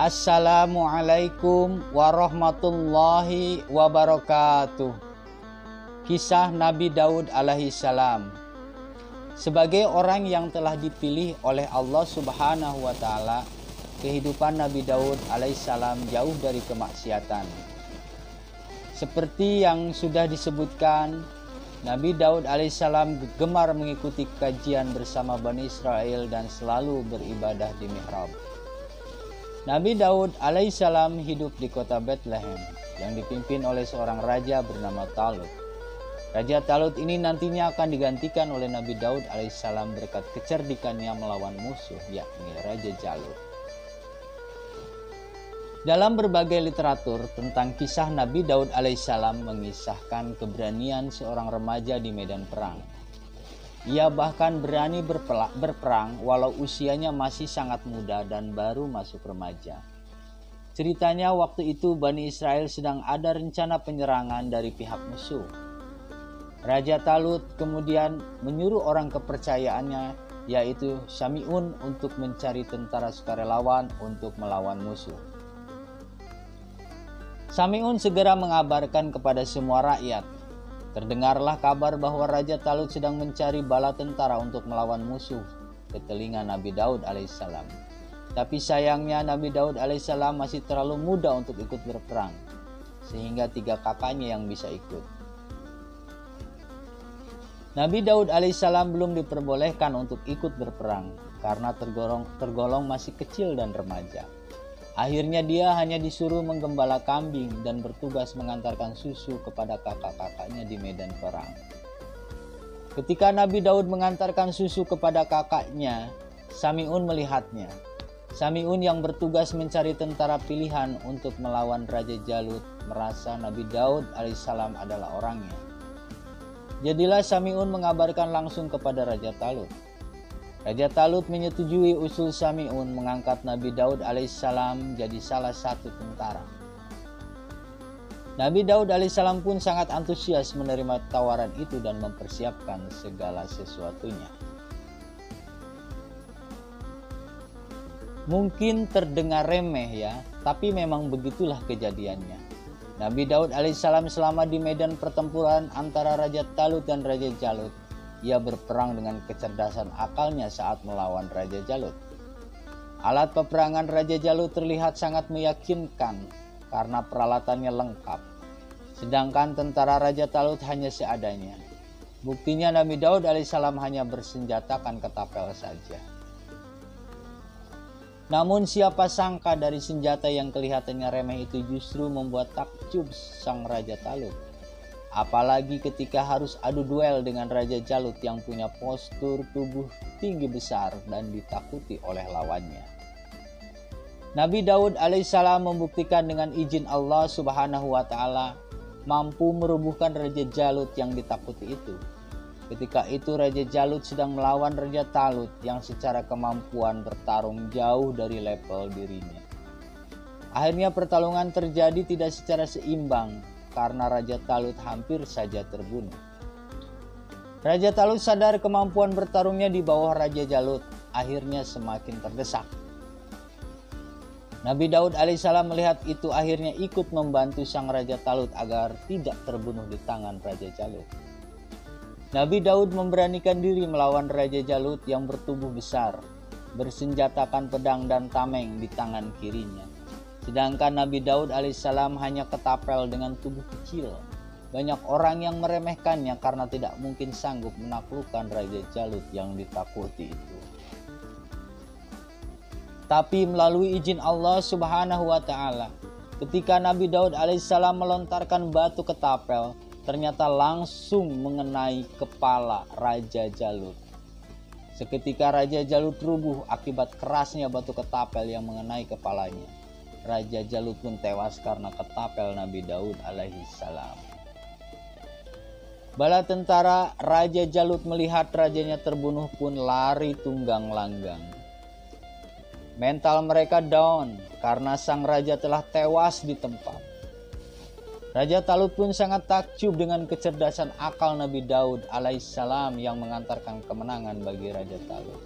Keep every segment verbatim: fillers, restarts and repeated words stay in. Assalamualaikum warahmatullahi wabarakatuh. Kisah Nabi Daud alaihi salam. Sebagai orang yang telah dipilih oleh Allah Subhanahu wa taala, kehidupan Nabi Daud alaihi salam jauh dari kemaksiatan. Seperti yang sudah disebutkan, Nabi Daud alaihi salam gemar mengikuti kajian bersama Bani Israel dan selalu beribadah di mihrab. Nabi Daud alaihissalam hidup di kota Bethlehem yang dipimpin oleh seorang raja bernama Talut. Raja Talut ini nantinya akan digantikan oleh Nabi Daud alaihissalam berkat kecerdikannya melawan musuh, yakni Raja Jalut. Dalam berbagai literatur tentang kisah Nabi Daud alaihissalam mengisahkan keberanian seorang remaja di medan perang. Ia bahkan berani berperang walau usianya masih sangat muda dan baru masuk remaja. Ceritanya waktu itu Bani Israel sedang ada rencana penyerangan dari pihak musuh. Raja Talut kemudian menyuruh orang kepercayaannya, yaitu Syamiun, untuk mencari tentara sukarelawan untuk melawan musuh. Syamiun segera mengabarkan kepada semua rakyat. Terdengarlah kabar bahwa Raja Talut sedang mencari bala tentara untuk melawan musuh ke telinga Nabi Daud alaihissalam. Tapi sayangnya Nabi Daud alaihissalam masih terlalu muda untuk ikut berperang, sehingga tiga kakaknya yang bisa ikut. Nabi Daud alaihissalam belum diperbolehkan untuk ikut berperang karena tergolong, tergolong masih kecil dan remaja. Akhirnya dia hanya disuruh menggembala kambing dan bertugas mengantarkan susu kepada kakak-kakaknya di medan perang. Ketika Nabi Daud mengantarkan susu kepada kakaknya, Syamiun melihatnya. Syamiun yang bertugas mencari tentara pilihan untuk melawan Raja Jalut merasa Nabi Daud alaihissalam adalah orangnya. Jadilah Syamiun mengabarkan langsung kepada Raja Talut. Raja Talut menyetujui usul Syamiun mengangkat Nabi Daud alaihissalam jadi salah satu tentara. Nabi Daud alaihissalam pun sangat antusias menerima tawaran itu dan mempersiapkan segala sesuatunya. Mungkin terdengar remeh ya, tapi memang begitulah kejadiannya. Nabi Daud alaihissalam selama di medan pertempuran antara Raja Talut dan Raja Jalut, ia berperang dengan kecerdasan akalnya saat melawan Raja Jalut. Alat peperangan Raja Jalut terlihat sangat meyakinkan karena peralatannya lengkap. Sedangkan tentara Raja Talut hanya seadanya. Buktinya Nabi Daud alaihissalam hanya bersenjatakan ketapel saja. Namun siapa sangka dari senjata yang kelihatannya remeh itu justru membuat takjub sang Raja Talut. Apalagi ketika harus adu duel dengan Raja Jalut yang punya postur tubuh tinggi besar dan ditakuti oleh lawannya. Nabi Daud alaihissalam membuktikan dengan izin Allah Subhanahu wa taala mampu merubuhkan Raja Jalut yang ditakuti itu. Ketika itu Raja Jalut sedang melawan Raja Talut yang secara kemampuan bertarung jauh dari level dirinya. Akhirnya pertarungan terjadi tidak secara seimbang, karena Raja Talut hampir saja terbunuh. Raja Talut sadar kemampuan bertarungnya di bawah Raja Jalut, akhirnya semakin terdesak. Nabi Daud alaihissalam melihat itu, akhirnya ikut membantu sang Raja Talut agar tidak terbunuh di tangan Raja Jalut. Nabi Daud memberanikan diri melawan Raja Jalut yang bertubuh besar, bersenjatakan pedang dan tameng di tangan kirinya. Sedangkan Nabi Daud alaihissalam hanya ketapel dengan tubuh kecil. Banyak orang yang meremehkannya karena tidak mungkin sanggup menaklukkan Raja Jalut yang ditakuti itu. Tapi melalui izin Allah Subhanahu wa taala, ketika Nabi Daud alaihissalam melontarkan batu ketapel, ternyata langsung mengenai kepala Raja Jalut. Seketika Raja Jalut rubuh akibat kerasnya batu ketapel yang mengenai kepalanya. Raja Jalut pun tewas karena ketapel Nabi Daud alaihi salam. Bala tentara Raja Jalut melihat rajanya terbunuh pun lari tunggang langgang. Mental mereka down karena sang raja telah tewas di tempat. Raja Talut pun sangat takjub dengan kecerdasan akal Nabi Daud alaihissalam yang mengantarkan kemenangan bagi Raja Talut.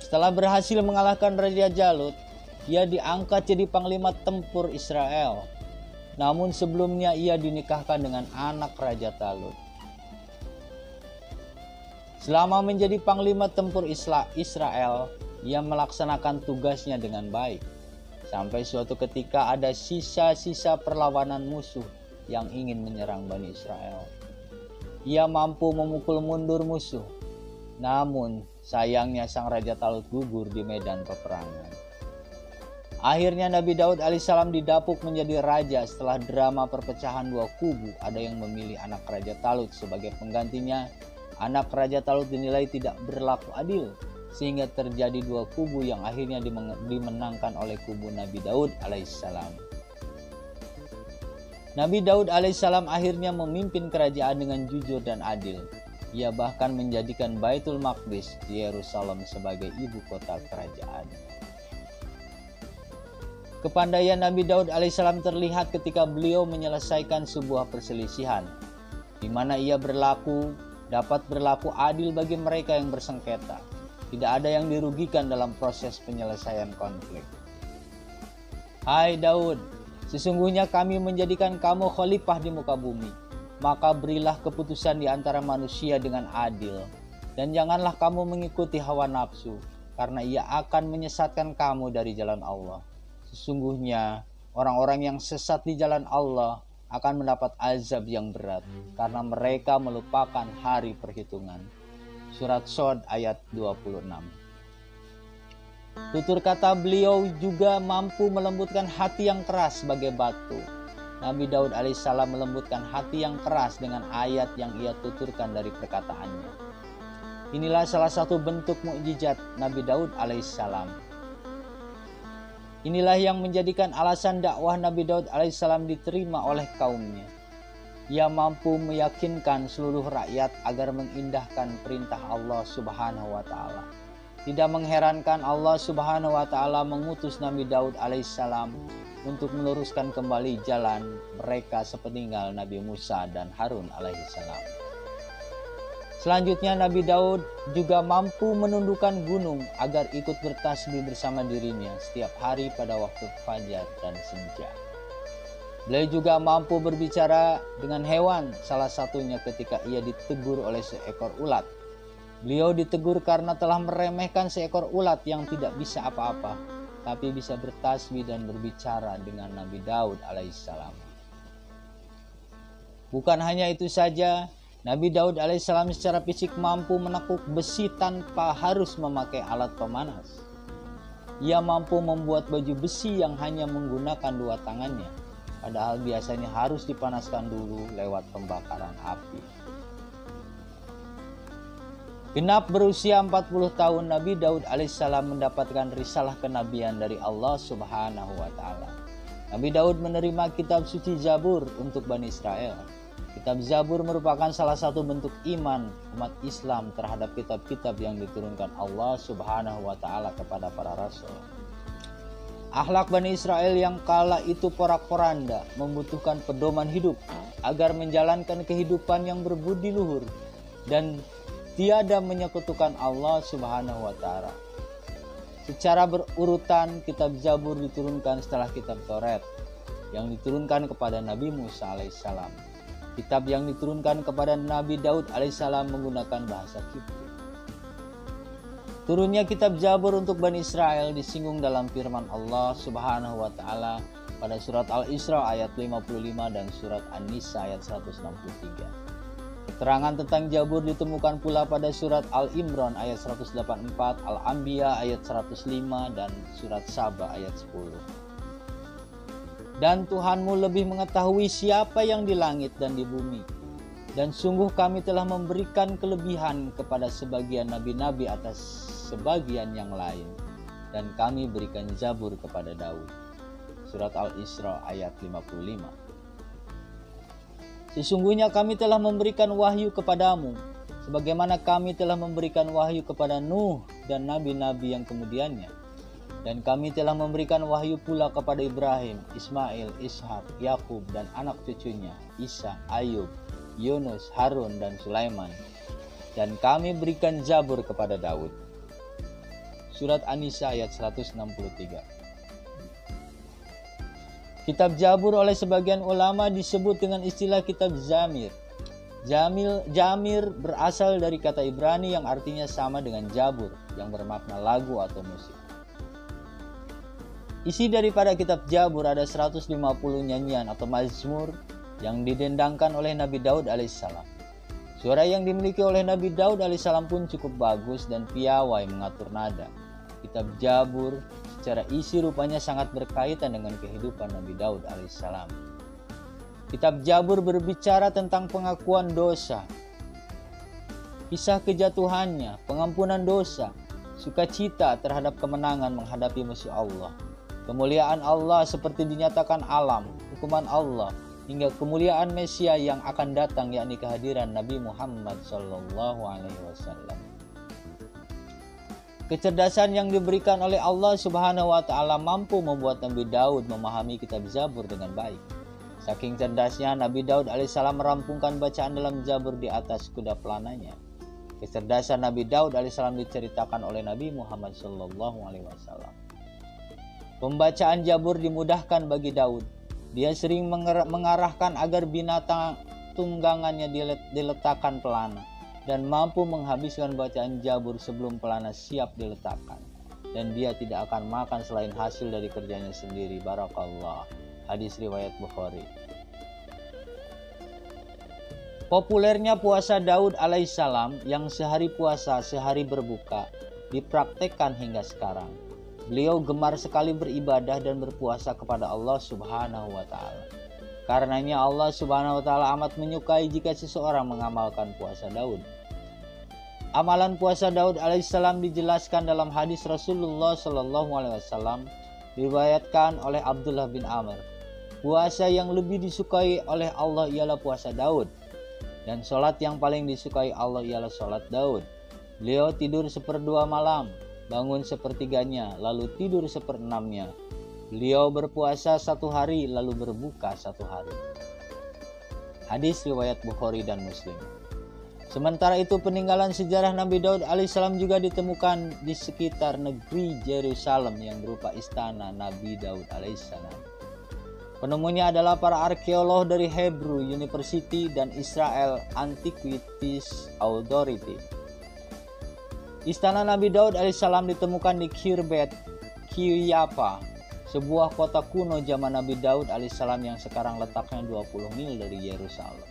Setelah berhasil mengalahkan Raja Jalut, ia diangkat jadi panglima tempur Israel. Namun sebelumnya ia dinikahkan dengan anak Raja Talut. Selama menjadi panglima tempur Israel, ia melaksanakan tugasnya dengan baik. Sampai suatu ketika ada sisa-sisa perlawanan musuh yang ingin menyerang Bani Israel. Ia mampu memukul mundur musuh. Namun sayangnya sang Raja Talut gugur di medan peperangan. Akhirnya Nabi Daud alaihissalam didapuk menjadi raja setelah drama perpecahan dua kubu. Ada yang memilih anak Raja Talut sebagai penggantinya. Anak Raja Talut dinilai tidak berlaku adil, sehingga terjadi dua kubu yang akhirnya dimenangkan oleh kubu Nabi Daud alaihissalam. Nabi Daud alaihissalam akhirnya memimpin kerajaan dengan jujur dan adil. Ia bahkan menjadikan Baitul Maqdis di Yerusalem sebagai ibu kota kerajaan. Kepandaian Nabi Daud alaihissalam terlihat ketika beliau menyelesaikan sebuah perselisihan, di mana ia berlaku dapat berlaku adil bagi mereka yang bersengketa. Tidak ada yang dirugikan dalam proses penyelesaian konflik. Hai Daud, sesungguhnya kami menjadikan kamu khalifah di muka bumi. Maka berilah keputusan di antara manusia dengan adil. Dan janganlah kamu mengikuti hawa nafsu, karena ia akan menyesatkan kamu dari jalan Allah. Sesungguhnya, orang-orang yang sesat di jalan Allah akan mendapat azab yang berat, karena mereka melupakan hari perhitungan. Surat Shod ayat dua puluh enam. Tutur kata beliau juga mampu melembutkan hati yang keras sebagai batu. Nabi Daud alaihissalam melembutkan hati yang keras dengan ayat yang ia tuturkan dari perkataannya. Inilah salah satu bentuk mukjizat Nabi Daud alaihissalam. Inilah yang menjadikan alasan dakwah Nabi Daud alaihissalam diterima oleh kaumnya. Ia mampu meyakinkan seluruh rakyat agar mengindahkan perintah Allah Subhanahu wa Ta'ala. Tidak mengherankan Allah Subhanahu wa Ta'ala mengutus Nabi Daud alaihissalam untuk meluruskan kembali jalan mereka sepeninggal Nabi Musa dan Harun alaihissalam. Selanjutnya Nabi Daud juga mampu menundukkan gunung agar ikut bertasbih bersama dirinya setiap hari pada waktu fajar dan senja. Beliau juga mampu berbicara dengan hewan, salah satunya ketika ia ditegur oleh seekor ulat. Beliau ditegur karena telah meremehkan seekor ulat yang tidak bisa apa-apa, tapi bisa bertasbih dan berbicara dengan Nabi Daud alaihissalam. Bukan hanya itu saja, Nabi Daud alaihissalam secara fisik mampu menekuk besi tanpa harus memakai alat pemanas. Ia mampu membuat baju besi yang hanya menggunakan dua tangannya. Padahal biasanya harus dipanaskan dulu lewat pembakaran api. Genap berusia empat puluh tahun, Nabi Daud alaihissalam mendapatkan risalah kenabian dari Allah Subhanahu wa Ta'ala. Nabi Daud menerima kitab suci Zabur untuk Bani Israel. Kitab Zabur merupakan salah satu bentuk iman umat Islam terhadap kitab-kitab yang diturunkan Allah Subhanahu wa Ta'ala kepada para rasul. Akhlak Bani Israel yang kala itu porak-poranda membutuhkan pedoman hidup agar menjalankan kehidupan yang berbudi luhur dan tiada menyekutukan Allah Subhanahu wa Ta'ala. Secara berurutan, kitab Zabur diturunkan setelah kitab Taurat yang diturunkan kepada Nabi Musa alaihissalam. Kitab yang diturunkan kepada Nabi Daud alaihissalam menggunakan bahasa Kibrit. Turunnya kitab Zabur untuk Bani Israel disinggung dalam firman Allah Subhanahu wa Ta'ala pada surat Al-Isra ayat lima puluh lima dan surat An-Nisa ayat seratus enam puluh tiga. Keterangan tentang Zabur ditemukan pula pada surat Al-Imran ayat seratus delapan puluh empat, Al-Anbiya ayat seratus lima, dan surat Sabah ayat sepuluh. Dan Tuhanmu lebih mengetahui siapa yang di langit dan di bumi. Dan sungguh kami telah memberikan kelebihan kepada sebagian nabi-nabi atas sebagian yang lain. Dan kami berikan Zabur kepada Daud. Surat Al-Isra ayat lima puluh lima. Sesungguhnya kami telah memberikan wahyu kepadamu, sebagaimana kami telah memberikan wahyu kepada Nuh dan nabi-nabi yang kemudiannya. Dan kami telah memberikan wahyu pula kepada Ibrahim, Ismail, Ishak, Yakub, dan anak cucunya, Isa, Ayub, Yunus, Harun, dan Sulaiman. Dan kami berikan Zabur kepada Daud. Surat An-Nisa ayat seratus enam puluh tiga. Kitab Zabur oleh sebagian ulama disebut dengan istilah kitab Jamir. Jamil, Jamir berasal dari kata Ibrani yang artinya sama dengan Zabur, yang bermakna lagu atau musik. Isi daripada kitab Zabur ada seratus lima puluh nyanyian atau Mazmur yang didendangkan oleh Nabi Daud alaihissalam. Suara yang dimiliki oleh Nabi Daud alaihissalam pun cukup bagus dan piawai mengatur nada. Kitab Zabur secara isi rupanya sangat berkaitan dengan kehidupan Nabi Daud alaihissalam. Kitab Zabur berbicara tentang pengakuan dosa, kisah kejatuhannya, pengampunan dosa, sukacita terhadap kemenangan menghadapi musuh Allah, kemuliaan Allah seperti dinyatakan alam, hukuman Allah, hingga kemuliaan Mesia yang akan datang, yakni kehadiran Nabi Muhammad Shallallahu Alaihi Wasallam. Kecerdasan yang diberikan oleh Allah Subhanahu wa Ta'ala mampu membuat Nabi Daud memahami kitab Zabur dengan baik. Saking cerdasnya, Nabi Daud alaihissalam merampungkan bacaan dalam Zabur di atas kuda pelananya. Kecerdasan Nabi Daud alaihissalam diceritakan oleh Nabi Muhammad shallallahu alaihi wasallam. Pembacaan Zabur dimudahkan bagi Daud. Dia sering mengarahkan agar binatang tunggangannya diletakkan pelana, dan mampu menghabiskan bacaan Zabur sebelum pelana siap diletakkan, dan dia tidak akan makan selain hasil dari kerjanya sendiri. Barakallah. Hadis riwayat Bukhari. Populernya puasa Daud alaihissalam yang sehari puasa sehari berbuka dipraktekkan hingga sekarang. Beliau gemar sekali beribadah dan berpuasa kepada Allah Subhanahu wa Ta'ala. Karenanya Allah Subhanahu wa Ta'ala amat menyukai jika seseorang mengamalkan puasa Daud. Amalan puasa Daud alaihissalam dijelaskan dalam hadis Rasulullah shallallahu alaihi wasallam diriwayatkan oleh Abdullah bin Amr. Puasa yang lebih disukai oleh Allah ialah puasa Daud, dan sholat yang paling disukai Allah ialah sholat Daud. Beliau tidur seperdua malam, bangun sepertiganya, lalu tidur seperenamnya. Beliau berpuasa satu hari lalu berbuka satu hari. Hadis riwayat Bukhari dan Muslim. Sementara itu, peninggalan sejarah Nabi Daud alaihissalam juga ditemukan di sekitar negeri Yerusalem yang berupa istana Nabi Daud alaihissalam. Penemunya adalah para arkeolog dari Hebrew University dan Israel Antiquities Authority. Istana Nabi Daud alaihissalam ditemukan di Kirbet Kiryapa, sebuah kota kuno zaman Nabi Daud alaihissalam yang sekarang letaknya dua puluh mil dari Yerusalem.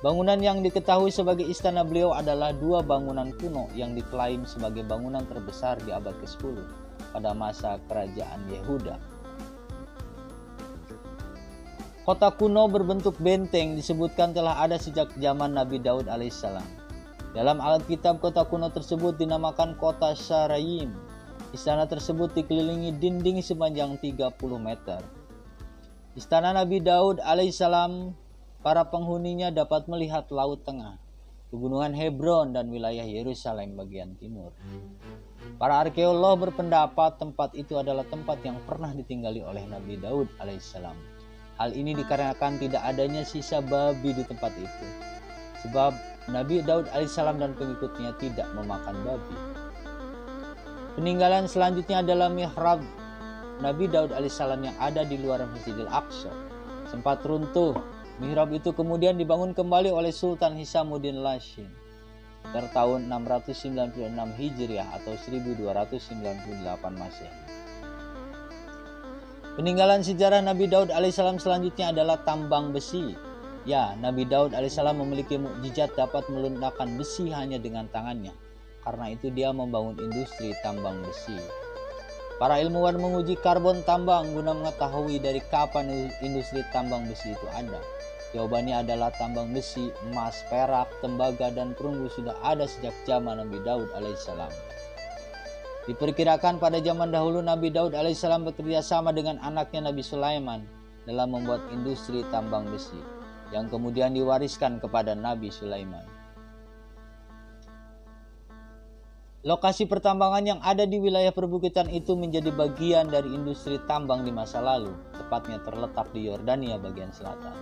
Bangunan yang diketahui sebagai istana beliau adalah dua bangunan kuno yang diklaim sebagai bangunan terbesar di abad kesepuluh pada masa kerajaan Yehuda. Kota kuno berbentuk benteng disebutkan telah ada sejak zaman Nabi Daud alaihissalam. Dalam Alkitab, kota kuno tersebut dinamakan kota Sarayim. Istana tersebut dikelilingi dinding sepanjang tiga puluh meter. Istana Nabi Daud alaihissalam, para penghuninya dapat melihat Laut Tengah, pegunungan Hebron, dan wilayah Yerusalem bagian timur. Para arkeolog berpendapat tempat itu adalah tempat yang pernah ditinggali oleh Nabi Daud alaihissalam. Hal ini dikarenakan tidak adanya sisa babi di tempat itu, sebab Nabi Daud alaihissalam dan pengikutnya tidak memakan babi. Peninggalan selanjutnya adalah mihrab Nabi Daud alaihissalam yang ada di luar Masjidil Aqsa. Sempat runtuh, mihrab itu kemudian dibangun kembali oleh Sultan Hisamuddin Lashin tertahun enam ratus sembilan puluh enam Hijriah atau seribu dua ratus sembilan puluh delapan Masehi. Peninggalan sejarah Nabi Daud alaihissalam selanjutnya adalah tambang besi. Ya, Nabi Daud alaihissalam memiliki mukjizat dapat melunakkan besi hanya dengan tangannya. Karena itu dia membangun industri tambang besi. Para ilmuwan menguji karbon tambang guna mengetahui dari kapan industri tambang besi itu ada. Jawabannya adalah tambang besi, emas, perak, tembaga, dan perunggu sudah ada sejak zaman Nabi Daud alaihissalam. Diperkirakan pada zaman dahulu Nabi Daud alaihissalam bekerja sama dengan anaknya Nabi Sulaiman dalam membuat industri tambang besi, yang kemudian diwariskan kepada Nabi Sulaiman. Lokasi pertambangan yang ada di wilayah perbukitan itu menjadi bagian dari industri tambang di masa lalu, tepatnya terletak di Yordania bagian selatan.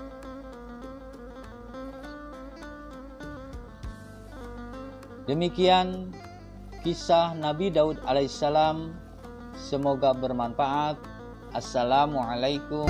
Demikian kisah Nabi Daud alaihissalam. Semoga bermanfaat. Assalamualaikum.